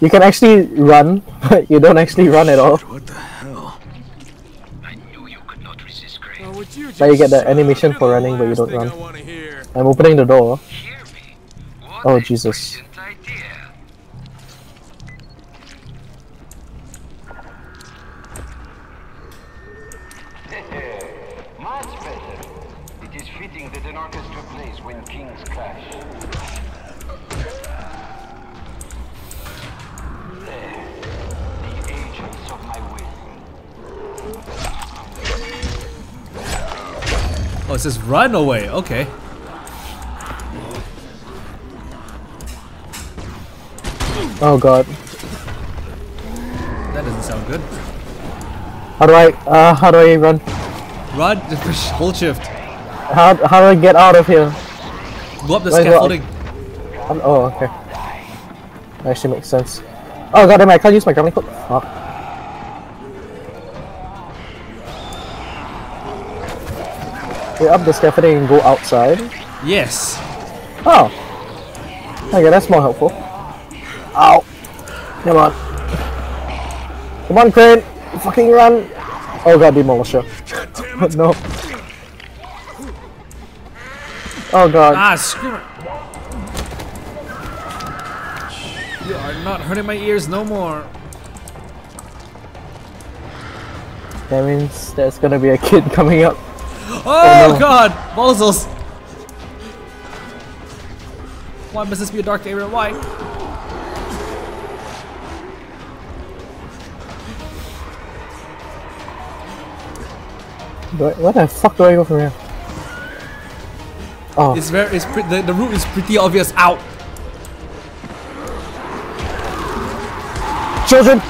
You can actually run, but you don't actually run at all. What the hell? I knew you could not resist Crane. Well, now you get the animation for running, but you don't run. I'm opening the door. Oh Jesus. Oh, it says run away, okay. Oh god. That doesn't sound good. How do I run? Run, just push hold shift. How do I get out of here? Go up the scaffolding. Oh, okay. That actually makes sense. Oh god damn it, I can't use my grappling hook. Oh. We're up the scaffolding and go outside. Yes. Oh. Okay, that's more helpful. Ow. Come on. Come on, Crane. Fucking run. Oh god, demolisher. No. Oh god. Ah, screw it. You are not hurting my ears no more. That means there's gonna be a kid coming up. Oh, oh no. God! Bozos! Why must this be a dark area? Why? Where the fuck do I go from here? Oh. It's very. It's the route is pretty obvious. Ow! Children!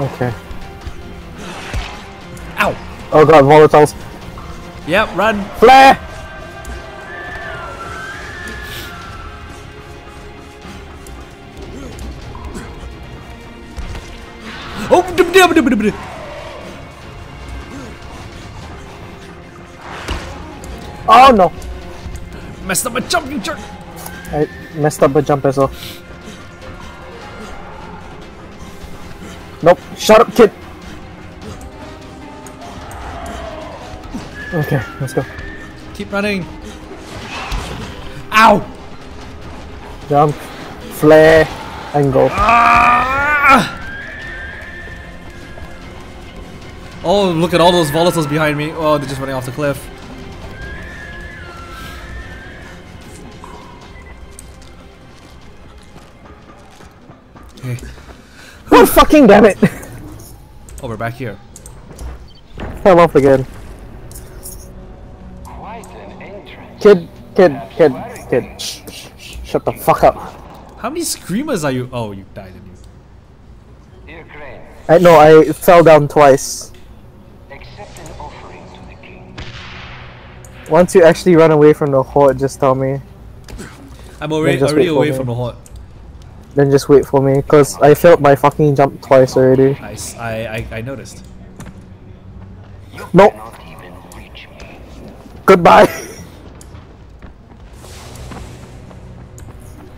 Okay. Ow! Oh god, volatiles. Yep, run. Flare! Oh! Oh no! Messed up a jump, you jerk! I messed up a jump as well. Nope, shut up, kid! Okay, let's go. Keep running! Ow! Jump, flare, and go. Ah! Oh, look at all those volatiles behind me. Oh, they're just running off the cliff. Okay. God fucking damn it! Oh, we're back here. Fell off again. Quite an entrance. Kid. Shut the fuck up. How many screamers are you? Oh, you died, didn't you? No, I fell down twice. Accept an offering to the king. Once you actually run away from the horde, just tell me. I'm already away from the horde. Then just wait for me, cause I failed my fucking jump twice already. Nice, I noticed. Nope. Goodbye.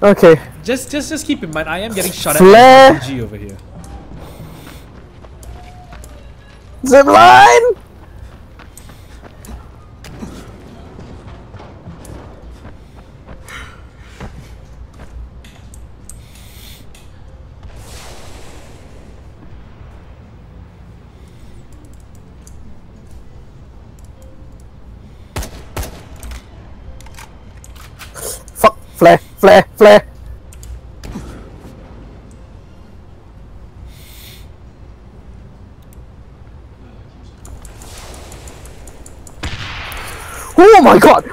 Okay. Just keep in mind, I am getting shot at by RPG over here. Zipline! Flare, flare. Oh my god!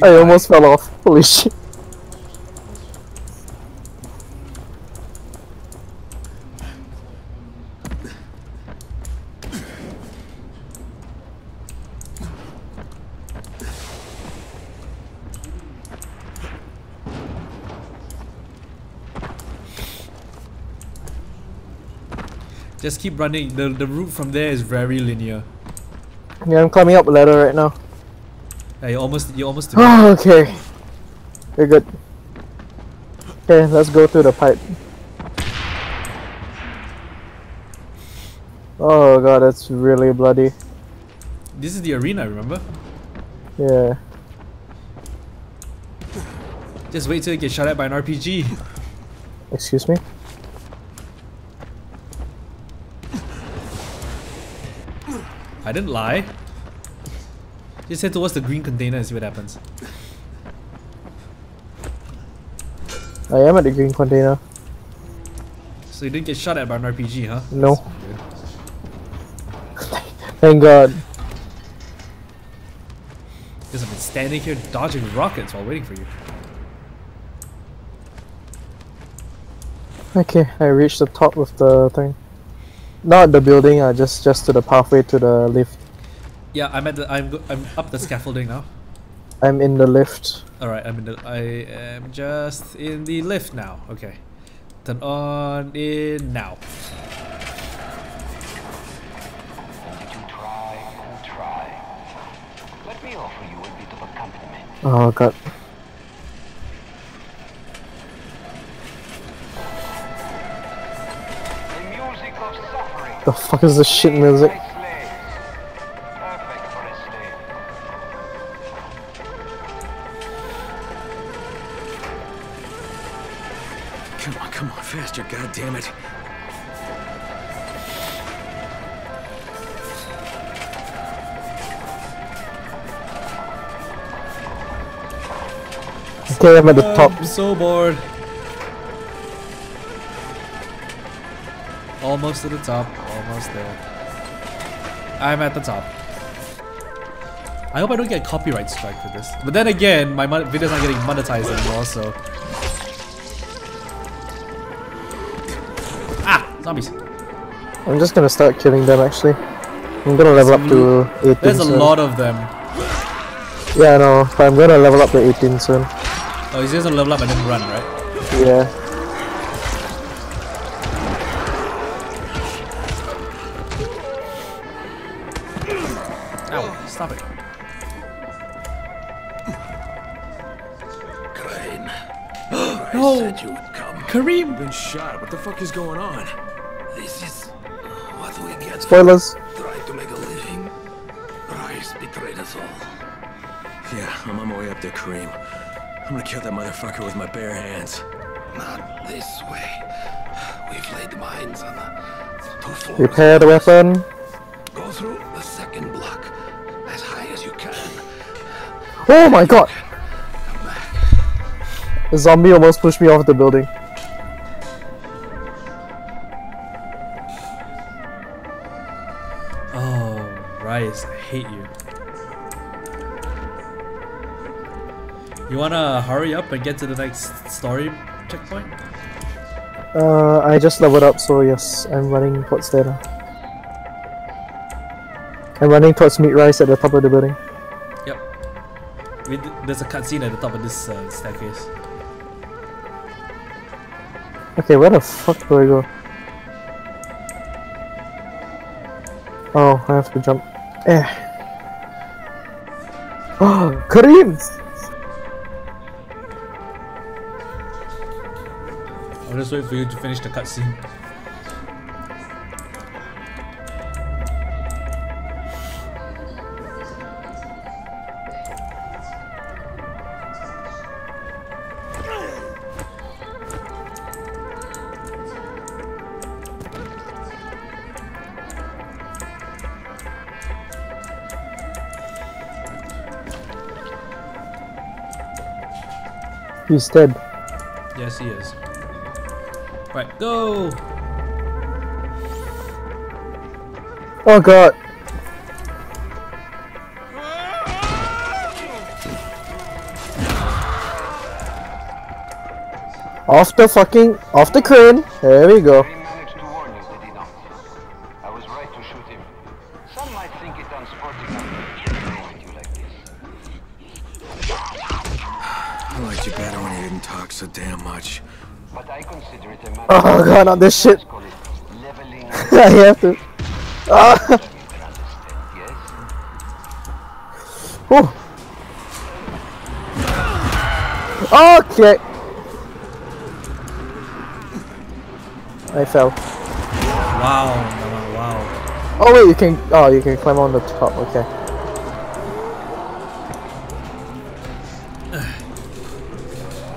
I almost fell off. Holy shit. Just keep running. The route from there is very linear. Yeah, I'm climbing up a ladder right now. Yeah, you're almost to me. Okay. We're good. Okay, let's go through the pipe. Oh god, that's really bloody. This is the arena, remember? Yeah. Just wait till you get shot at by an RPG. Excuse me? I didn't lie. Just head towards the green container and see what happens. I am at the green container. So you didn't get shot at by an RPG, huh? No. Thank god. Because I've been standing here dodging rockets while waiting for you. Okay, I reached the top of the thing. Not the building, just to the pathway to the lift. Yeah, I'm up the scaffolding now. I'm in the lift. Alright, I am just in the lift now. Okay. Turn on in now. Oh god. The fuck is this shit music? Come on, faster, goddammit. Okay, I'm at the top. I'm so bored. Almost to the top. Almost there. I'm at the top. I hope I don't get a copyright strike for this. But then again, my video's not getting monetized anymore, so... Ah! Zombies. I'm just gonna start killing them, actually. I'm gonna level up to 18. There's a lot of them. Yeah, I know. But I'm gonna level up to 18 soon. Oh, he's just gonna level up and then run, right? Yeah. Ow, stop it. Crane. No! Said you would come. Kareem! You've been shot. What the fuck is going on? This is what we get. Spoilers. Try to make a living. Rais betrayed us all. Yeah, I'm on my way up there, Kareem. I'm gonna kill that motherfucker with my bare hands. Not this way. We've laid mines on the 2 floors. Repair the weapon. Go through the second block as high as you can. Oh my god! Come back. The zombie almost pushed me off the building. Oh, Rais, I hate you. You wanna hurry up and get to the next story checkpoint? I just leveled up, so yes, I'm running towards there now. I'm running towards meat rice at the top of the building. Yep. There's a cutscene at the top of this staircase. Okay, where the fuck do I go? Oh, I have to jump. Oh, Kareem! I'll just wait for you to finish the cutscene. He's dead. Yes, he is. Right, go! Oh god! Off the crane! There we go. I was right to shoot him. Some might think it unsporting when you like this. I liked you better when you didn't talk so damn much. But I consider it a matter oh god, not this shit! I have to. Whew. Okay. I fell. Wow, wow. Oh wait, you can. Oh, you can climb on the top. Okay.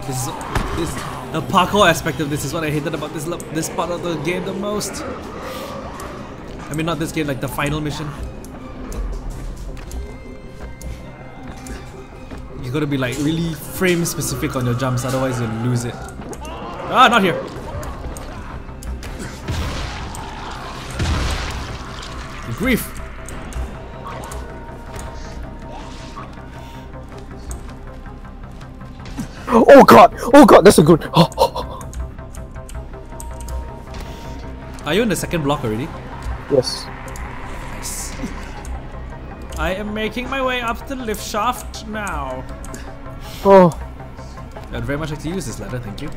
This the parkour aspect of this is what I hated about this part of the game the most. I mean, not this game, like the final mission. You gotta be like really frame specific on your jumps, otherwise you'll lose it. Ah, not here. Grief. Oh god! Oh god! That's a good. Are you in the second block already? Yes. Nice. I am making my way up the lift shaft now. Oh. I'd very much like to use this ladder, thank you.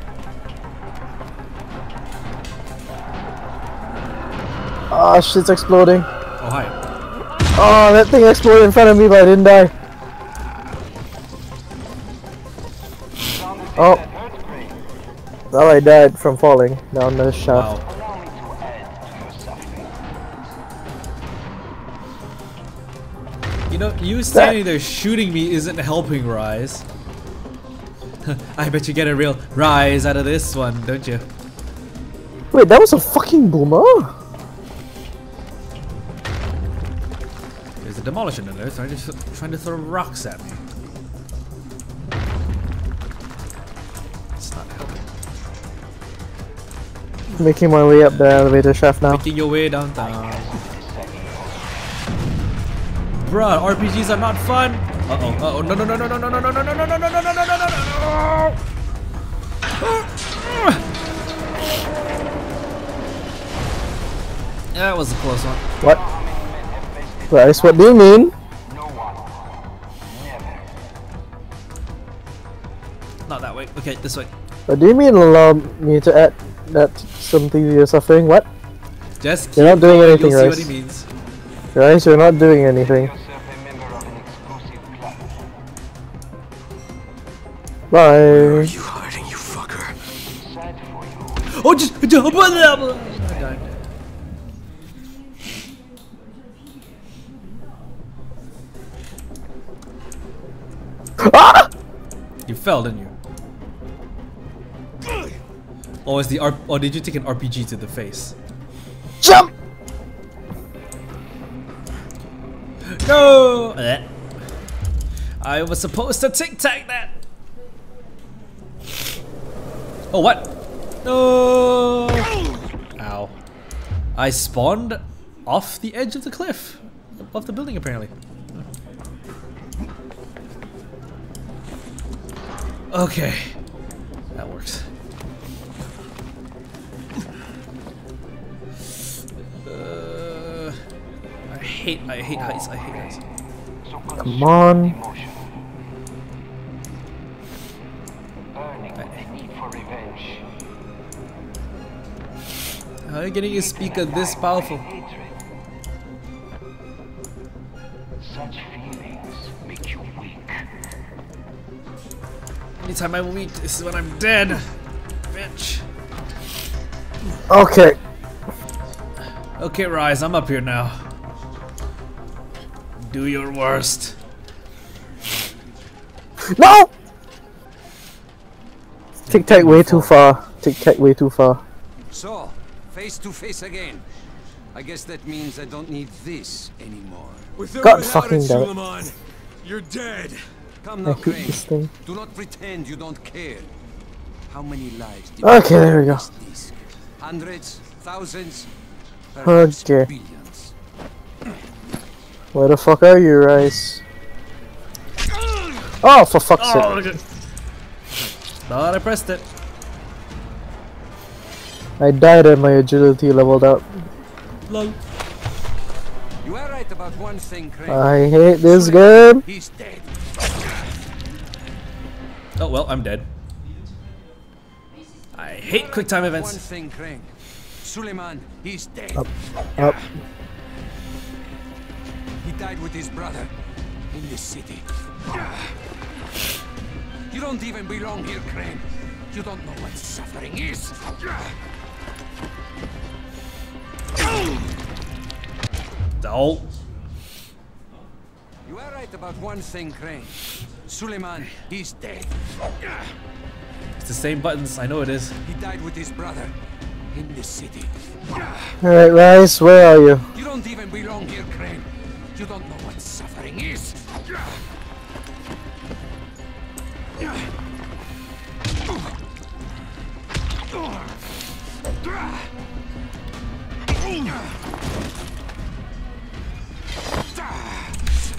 Ah, shit's exploding. Oh, hi. Oh, that thing exploded in front of me, but I didn't die. Oh. Well, I died from falling down the shaft. Wow. You know, you standing there shooting me isn't helping, Rais. I bet you get a real rise out of this one, don't you? Wait, that was a fucking boomer? Demolishing in there, so I'm just trying to throw rocks at me. It's not helping. Making my way up the elevator shaft now. Making your way downtown. Bruh, RPGs are not fun! Uh oh, no. That was a close one. What? Rais, what do you mean? No one. Never. Not that way. Okay, this way. What do you mean allow me to add that something to your suffering? What? Just you're not doing anything, Rais. What he means. Rais, you're not doing anything. Bye. Where are you hiding, you fucker? Oh, just ah! You fell, didn't you? Or is the or did you take an RPG to the face? Jump! No! I was supposed to tic-tac that. Oh what? No! Ow! I spawned off the edge of the cliff of the building apparently. Okay, that works. I hate heights. I hate heights. Come on. How are you getting a speaker this powerful? Anytime I'm weak, this is when I'm dead, bitch. Okay. Okay, Rais, I'm up here now. Do your worst. No! Tic-tac way too far. Tic-tac way too far. So, face to face again. I guess that means I don't need this anymore. God fucking damn it. You're dead. Come now, Crane. Do not pretend you don't care. How many lives did okay, there we go. Hundreds, thousands, perhaps billions. Where the fuck are you, Rais? Oh, for fuck's sake. Thought I pressed it. I died and my agility leveled up. Lol. You are right about one thing, Crane. I hate this game. He's dead. Oh well, I'm dead. I hate quick time events. One thing, Crane. Suleiman, he's dead. Up. He died with his brother. in this city. You don't even belong here, Crane. You don't know what suffering is. Don't. You are right about one thing, Crane. Suleiman, he's dead. It's the same buttons, I know it is. He died with his brother in this city. Alright, Rais, where are you? You don't even belong here, Crane. You don't know what suffering is. I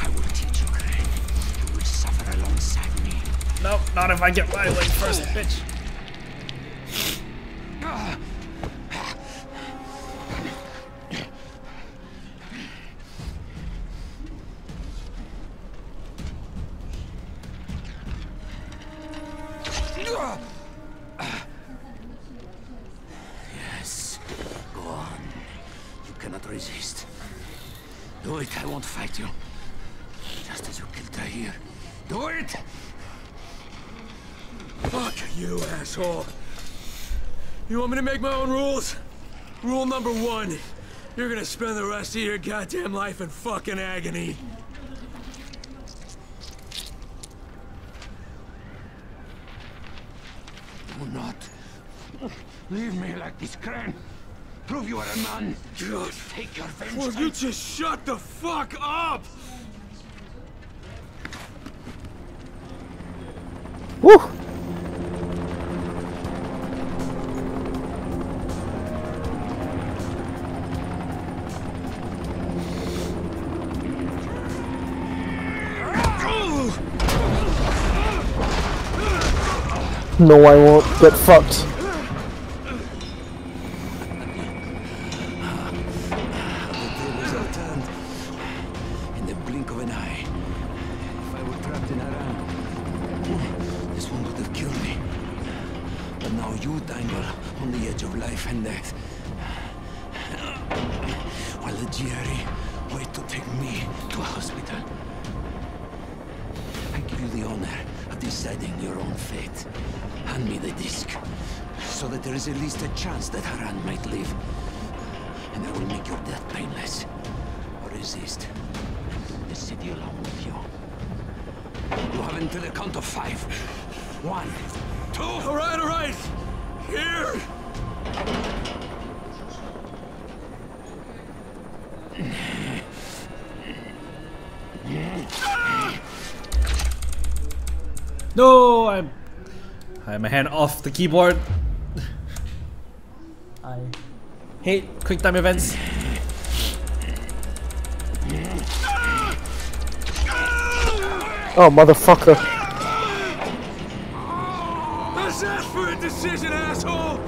will teach you, Crane. You will suffer alongside me. Nope, not if I get my leg first, bitch. Yes, go on. You cannot resist. Do it, I won't fight you. Just as you killed Tahir. Do it! Fuck you, asshole. You want me to make my own rules? Rule number one, you're gonna spend the rest of your goddamn life in fucking agony. Do not leave me like this, Crane. Prove you are a man. God. Take your vengeance. Will you just shut the fuck up? Woo! No, I won't get fucked. No, I had my hand off the keyboard. I hate quick time events. Oh, motherfucker. Let's ask for a decision, asshole.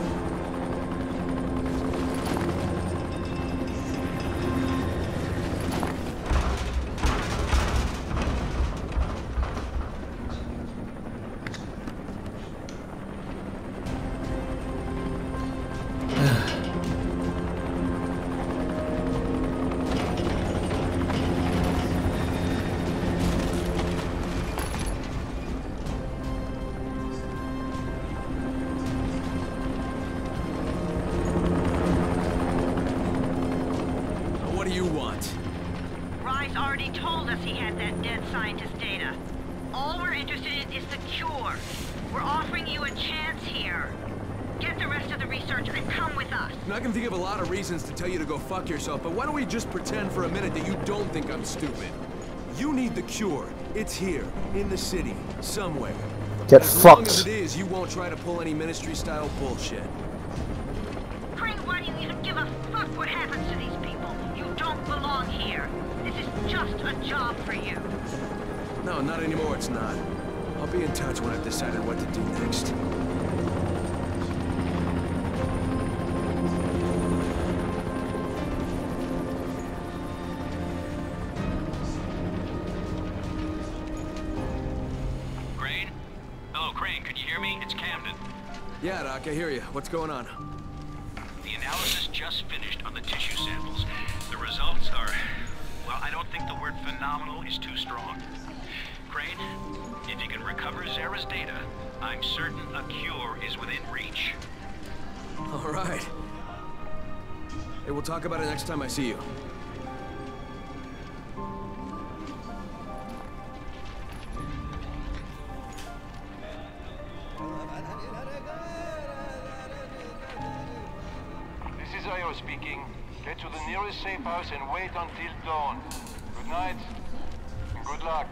Fuck yourself, but why don't we just pretend for a minute that you don't think I'm stupid? You need the cure. It's here, in the city, somewhere. Get fucked. As long as it is, you won't try to pull any ministry-style bullshit. Crane, why do you even give a fuck what happens to these people? You don't belong here. This is just a job for you. No, not anymore, it's not. I'll be in touch when I've decided what to do next. Yeah, Doc, I hear you. What's going on? The analysis just finished on the tissue samples. The results are Well, I don't think the word phenomenal is too strong. Crane, if you can recover Zara's data, I'm certain a cure is within reach. All right. Hey, we'll talk about it next time I see you. This is Ayo speaking. Get to the nearest safe house and wait until dawn. Good night, and good luck.